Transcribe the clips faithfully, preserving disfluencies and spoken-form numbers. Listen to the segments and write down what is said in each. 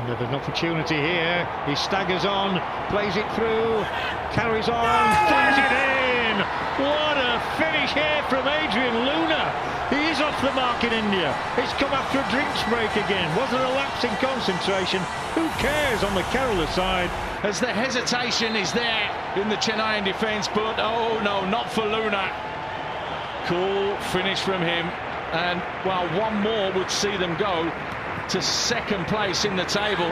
And there's an opportunity here. He staggers on, plays it through, carries on, fires it in. What a finish here from Adrian Luna. He is off the mark in India. It's come after a drinks break again. Was there a lapse in concentration? Who cares on the Kerala side? As the hesitation is there in the Chennai defence, but oh no, not for Luna. Cool finish from him. And well, one more would see them go to second place in the table.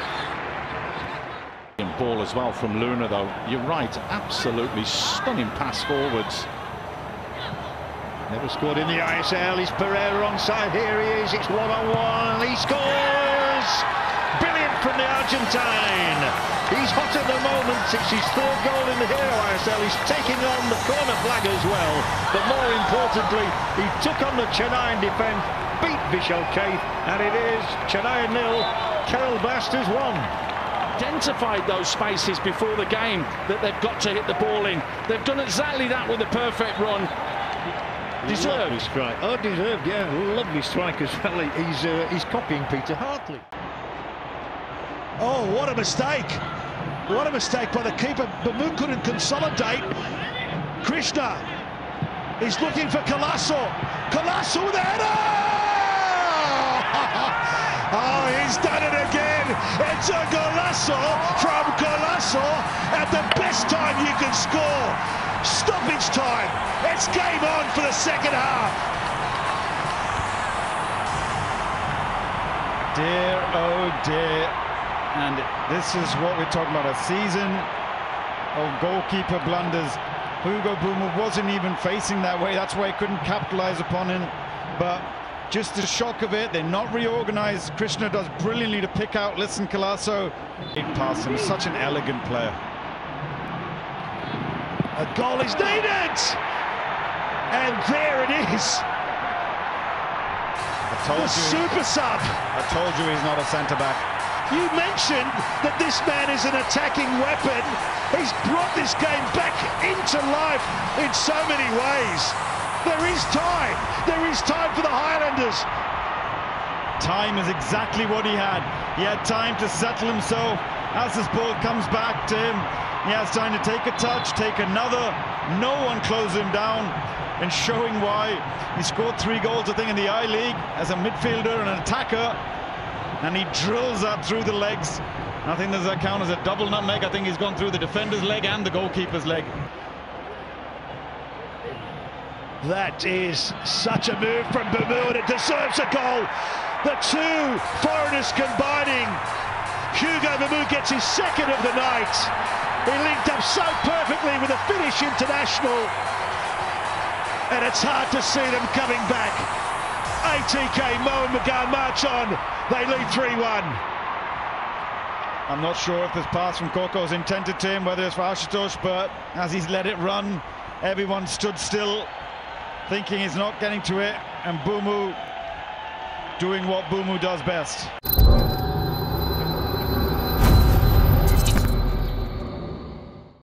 Ball as well from Luna, though. You're right, absolutely stunning pass forwards. Never scored in the I S L. Is Pereira onside? Here he is. It's one on one. He scores. Brilliant from the Argentine. He's hot at the moment. It's his third goal in the Hero I S L. He's taking on the corner flag as well. But more importantly, he took on the Chennai defence, beat Vishal Keith, and it is Chennai nil, Carol Bast is one. Identified those spaces before the game that they've got to hit the ball in. They've done exactly that with the perfect run. Deserved. Lovely strike. Oh, deserved, yeah. Lovely strike as well. He's, uh, he's copying Peter Hartley. Oh, what a mistake. What a mistake by the keeper. Bamu couldn't consolidate. Krishna is looking for Colaço. Colaço with a header! Oh, he's done it again. It's a Colaço from Colaço at the best time you can score. Stoppage time. It's game on for the second half. Dear, oh dear. And this is what we're talking about. A season of goalkeeper blunders. Hugo Bamu wasn't even facing that way. That's why he couldn't capitalize upon it. But just the shock of it, they're not reorganized. Krishna does brilliantly to pick out, listen, Colaço. Big pass him, such an elegant player. A goal is needed! And there it is. I told the you, super sub. I told you he's not a centre-back. You mentioned that this man is an attacking weapon. He's brought this game back into life in so many ways. There is time. There is time for the Highlanders. Time is exactly what he had. He had time to settle himself as this ball comes back to him. He has time to take a touch, take another. No one closed him down, and showing why he scored three goals, I think, in the I League as a midfielder and an attacker. And he drills up through the legs. I think there's a count as a double nutmeg. I think he's gone through the defender's leg and the goalkeeper's leg. That is such a move from Bamu, and it deserves a goal. The two foreigners combining. Hugo Bamu gets his second of the night. He linked up so perfectly with a Finnish international. And it's hard to see them coming back. A T K Mo and Magal march on. They lead three one. I'm not sure if this pass from Koko's intended to him, whether it's for Ashutosh, but as he's let it run, everyone stood still, thinking he's not getting to it, and Bamu doing what Bamu does best.